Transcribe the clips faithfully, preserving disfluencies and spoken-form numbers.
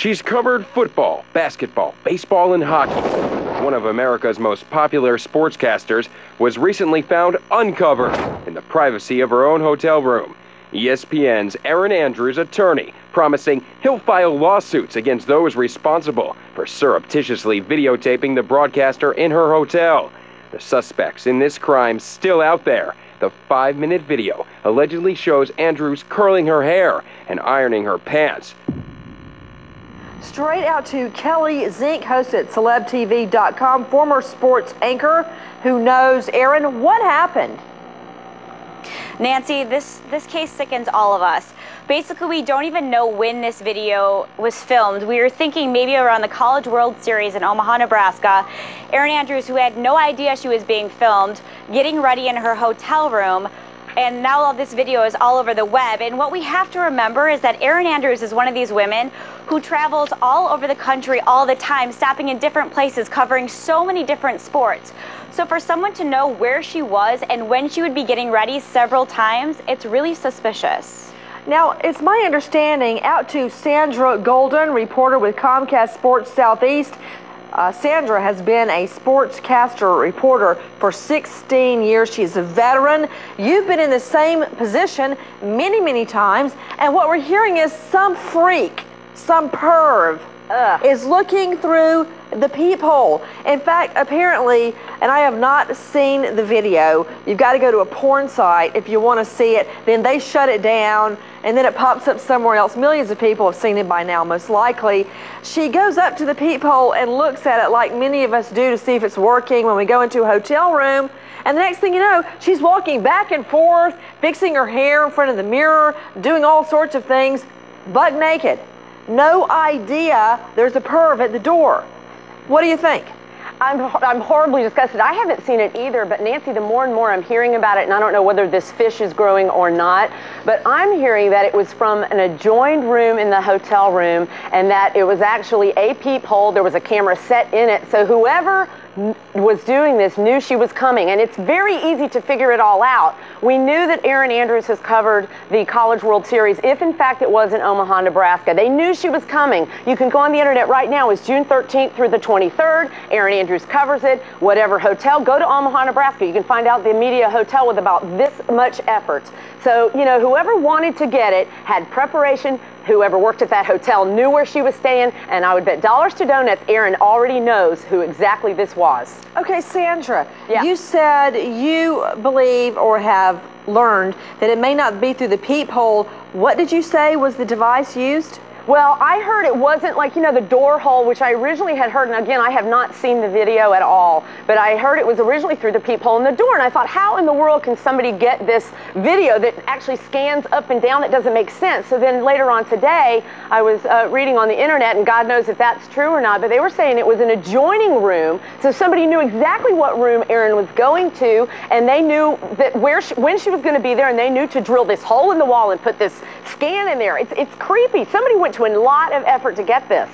She's covered football, basketball, baseball, and hockey. One of America's most popular sportscasters was recently found uncovered in the privacy of her own hotel room. E S P N's Erin Andrews' attorney promising he'll file lawsuits against those responsible for surreptitiously videotaping the broadcaster in her hotel. The suspects in this crime still out there. The five-minute video allegedly shows Andrews curling her hair and ironing her pants. Straight out to Kelly Zink, host at Celeb T V dot com, former sports anchor who knows. Erin, what happened? Nancy, this, this case sickens all of us. Basically, we don't even know when this video was filmed. We were thinking maybe around the College World Series in Omaha, Nebraska. Erin Andrews, who had no idea she was being filmed, getting ready in her hotel room, and now all this video is all over the web. And what we have to remember is that Erin Andrews is one of these women who travels all over the country all the time, stopping in different places, covering so many different sports. So for someone to know where she was and when she would be getting ready several times, it's really suspicious. Now, it's my understanding, out to Sandra Golden, reporter with Comcast Sports Southeast. Uh, Sandra has been a sportscaster reporter for sixteen years. She's a veteran. You've been in the same position many, many times. And what we're hearing is some freak, some perv, Ugh. is looking through the peephole. In fact, apparently, and I have not seen the video, you've got to go to a porn site if you want to see it. Then they shut it down, and then it pops up somewhere else. Millions of people have seen it by now, most likely. She goes up to the peephole and looks at it like many of us do to see if it's working when we go into a hotel room. And the next thing you know, she's walking back and forth, fixing her hair in front of the mirror, doing all sorts of things, buck naked. No idea there's a perv at the door. What do you think? I'm, I'm horribly disgusted. I haven't seen it either, but Nancy, the more and more I'm hearing about it, and I don't know whether this fish is growing or not, but I'm hearing that it was from an adjoined room in the hotel room, and that it was actually a peephole. There was a camera set in it, so whoever was doing this knew she was coming, and it's very easy to figure it all out. We knew that Erin Andrews has covered the College World Series, if in fact it was in Omaha, Nebraska. They knew she was coming. You can go on the internet right now. It's June thirteenth through the twenty-third. Erin Andrews covers it. Whatever hotel, go to Omaha, Nebraska. You can find out the media hotel with about this much effort. So, you know, whoever wanted to get it had preparation. Whoever worked at that hotel knew where she was staying, and I would bet dollars to donuts Erin already knows who exactly this was. Okay, Sandra, yeah. You said you believe or have learned that it may not be through the peephole. What did you say was the device used? Well, I heard it wasn't like, you know, the door hole, which I originally had heard, and again, I have not seen the video at all, but I heard it was originally through the peephole in the door, and I thought, how in the world can somebody get this video that actually scans up and down? That doesn't make sense. So then later on today, I was uh, reading on the internet, and God knows if that's true or not, but they were saying it was an adjoining room, so somebody knew exactly what room Erin was going to, and they knew that where she, when she was going to be there, and they knew to drill this hole in the wall and put this scan in there. It's, it's creepy. Somebody went to a lot of effort to get this.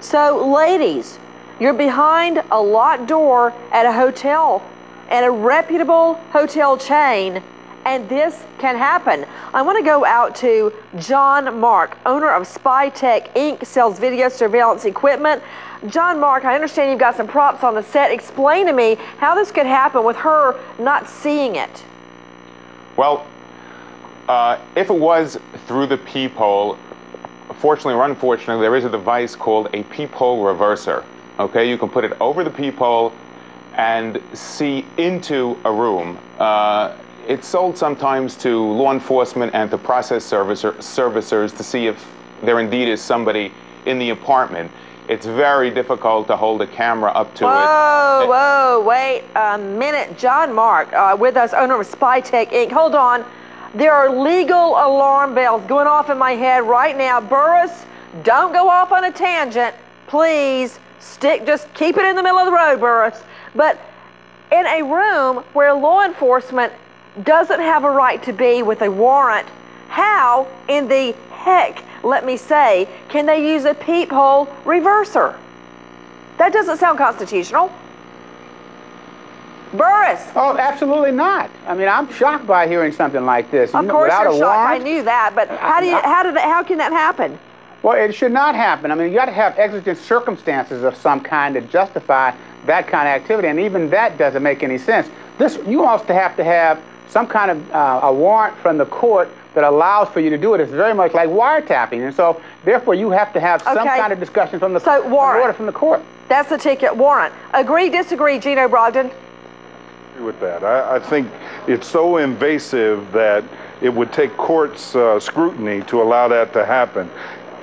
So, ladies, you're behind a locked door at a hotel, at a reputable hotel chain, and this can happen. I want to go out to John Mark, owner of SpyTek Incorporated, sells video surveillance equipment. John Mark, I understand you've got some props on the set. Explain to me how this could happen with her not seeing it. Well, uh, if it was through the peephole, fortunately or unfortunately, there is a device called a peephole reverser. Okay, you can put it over the peephole and see into a room. Uh, it's sold sometimes to law enforcement and to process servicer, servicers to see if there indeed is somebody in the apartment. It's very difficult to hold a camera up to whoa, it. Whoa, whoa, wait a minute. John Mark uh, with us, owner of SpyTek Incorporated. Hold on. There are legal alarm bells going off in my head right now. Burris, don't go off on a tangent. Please stick, just keep it in the middle of the road, Burris. But in a room where law enforcement doesn't have a right to be with a warrant, how in the heck, let me say, can they use a peephole reverser? That doesn't sound constitutional. Burris. Oh, absolutely not. I mean, I'm shocked by hearing something like this. Of course you're shocked. I knew that, but how do you, how did, how can that happen? Well, it should not happen. I mean, you got to have exigent circumstances of some kind to justify that kind of activity, and even that doesn't make any sense. This, you also have to have some kind of uh, a warrant from the court that allows for you to do it. It's very much like wiretapping, and so therefore you have to have some okay. kind of discussion from the so, warrant. order from the court. That's the ticket, warrant. Agree, disagree, Geno Brogdon? Agree with that. I, I think it's so invasive that it would take courts uh, scrutiny to allow that to happen.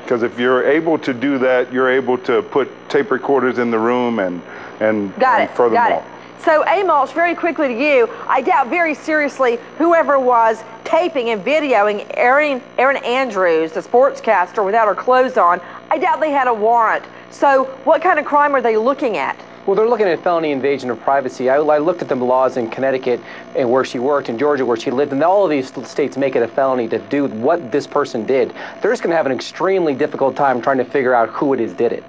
Because if you're able to do that, you're able to put tape recorders in the room and and, got and it, furthermore. Got it. So, Amos, very quickly to you, I doubt very seriously whoever was taping and videoing Erin, Erin Andrews, the sportscaster, without her clothes on, I doubt they had a warrant. So what kind of crime are they looking at? Well, they're looking at felony invasion of privacy. I, I looked at the laws in Connecticut and where she worked, in Georgia where she lived, and all of these states make it a felony to do what this person did. They're just going to have an extremely difficult time trying to figure out who it is did it.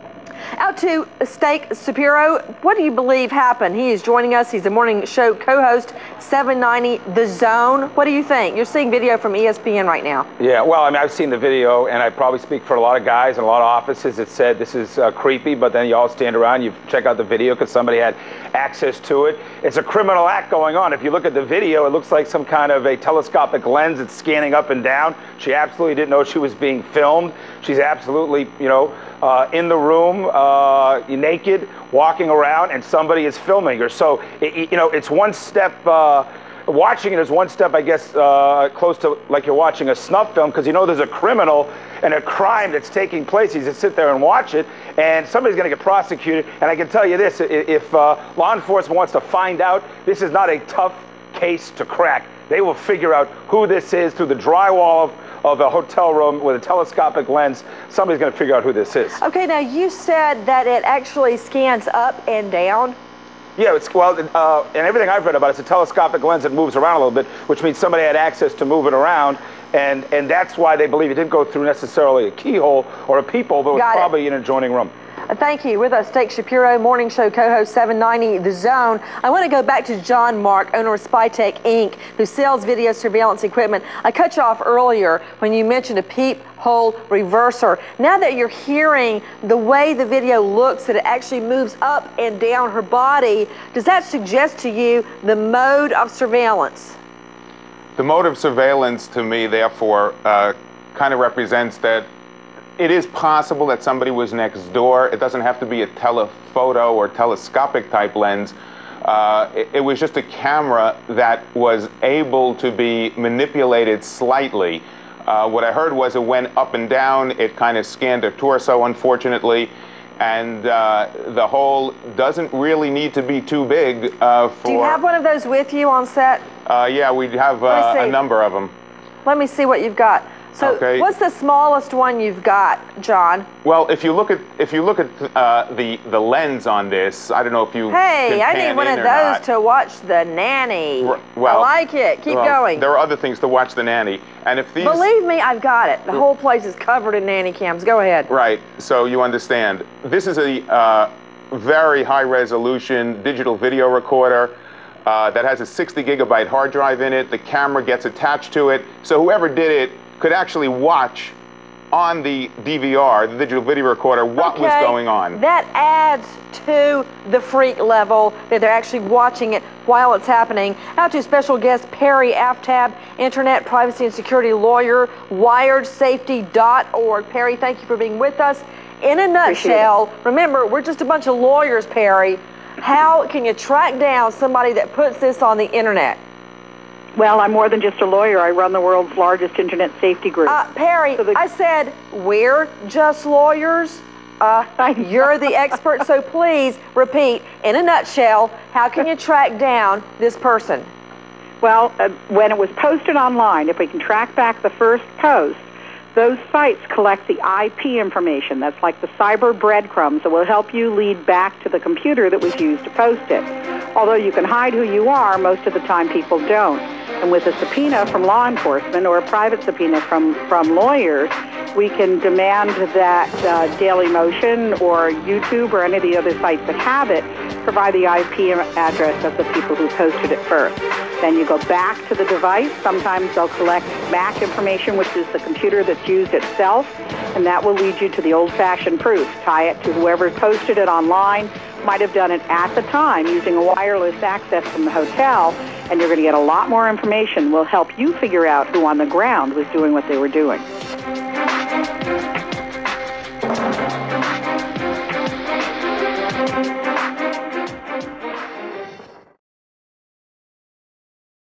Out to Stak Shapiro. What do you believe happened? He is joining us. He's a morning show co-host, seven ninety The Zone. What do you think? You're seeing video from E S P N right now. Yeah, well, I mean, I've seen the video, and I probably speak for a lot of guys and a lot of offices that said this is uh, creepy, but then you all stand around, you check out the video because somebody had access to it. It's a criminal act going on. If you look at the video, it looks like some kind of a telescopic lens that's scanning up and down. She absolutely didn't know she was being filmed. She's absolutely, you know, uh, in the room. Uh, naked, walking around, and somebody is filming her. So, it, you know, it's one step, uh, watching it is one step, I guess, uh, close to like you're watching a snuff film, because you know there's a criminal and a crime that's taking place. You just sit there and watch it, and somebody's going to get prosecuted. And I can tell you this, if uh, law enforcement wants to find out, this is not a tough case to crack. They will figure out who this is through the drywall of of a hotel room with a telescopic lens. Somebody's going to figure out who this is. Okay, now you said that it actually scans up and down. Yeah, it's, well, uh, and everything I've read about it, it's a telescopic lens that moves around a little bit, which means somebody had access to move it around, and, and that's why they believe it didn't go through necessarily a keyhole or a peephole, but it was probably an adjoining room. Thank you. With us, Stak Shapiro, morning show co-host, seven ninety The Zone. I want to go back to John Mark, owner of SpyTek Incorporated, who sells video surveillance equipment. I cut you off earlier when you mentioned a peephole reverser. Now that you're hearing the way the video looks, that it actually moves up and down her body, does that suggest to you the mode of surveillance? The mode of surveillance, to me, therefore, uh, kind of represents that it is possible that somebody was next door. It doesn't have to be a telephoto or telescopic type lens. Uh, it, it was just a camera that was able to be manipulated slightly. Uh, what I heard was it went up and down. It kind of scanned her torso, unfortunately. And uh, the hole doesn't really need to be too big. Uh, for, Do you have one of those with you on set? Uh, yeah, we have uh, a number of them. Let me see what you've got. So okay. What's the smallest one you've got, John? Well, if you look at if you look at uh, the the lens on this, I don't know if you. Hey, I need one of those not. to watch The Nanny. R well, I like it. Keep well, going. There are other things to watch The Nanny, and if these. Believe me, I've got it. The whole place is covered in nanny cams. Go ahead. Right. So you understand. This is a uh, very high resolution digital video recorder. Uh, that has a sixty gigabyte hard drive in it. The camera gets attached to it. So whoever did it could actually watch on the D V R, the digital video recorder, what okay. was going on. That adds to the freak level that they're actually watching it while it's happening. Out to special guest Perry Aftab, internet privacy and security lawyer, wired safety dot org. Perry, thank you for being with us. In a nutshell, remember, we're just a bunch of lawyers, Perry. How can you track down somebody that puts this on the internet? Well, I'm more than just a lawyer. I run the world's largest internet safety group. Uh, Perry, so I said we're just lawyers. Uh, you're the expert, so please repeat, in a nutshell, how can you track down this person? Well, uh, when it was posted online, if we can track back the first post, those sites collect the I P information. That's like the cyber breadcrumbs that will help you lead back to the computer that was used to post it. Although you can hide who you are, most of the time people don't. And with a subpoena from law enforcement or a private subpoena from, from lawyers, we can demand that uh, Dailymotion or YouTube or any of the other sites that have it provide the I P address of the people who posted it first. Then you go back to the device. Sometimes they'll collect M A C information, which is the computer that's used itself, and that will lead you to the old-fashioned proof. Tie it to whoever posted it online, might have done it at the time using a wireless access from the hotel, and you're going to get a lot more information. We'll help you figure out who on the ground was doing what they were doing.